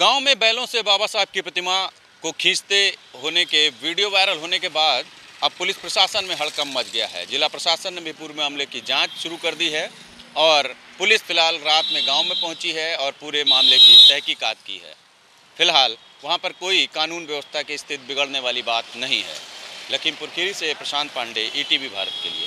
गांव में बैलों से बाबा साहब की प्रतिमा को खींचते होने के वीडियो वायरल होने के बाद अब पुलिस प्रशासन में हड़कंप मच गया है। जिला प्रशासन ने भी पूर्व मामले की जांच शुरू कर दी है और पुलिस फिलहाल रात में गांव में पहुंची है और पूरे मामले की तहकीकात की है। फिलहाल वहां पर कोई कानून व्यवस्था की स्थिति बिगड़ने वाली बात नहीं है। लखीमपुर खीरी से प्रशांत पांडे, ETV भारत के लिए।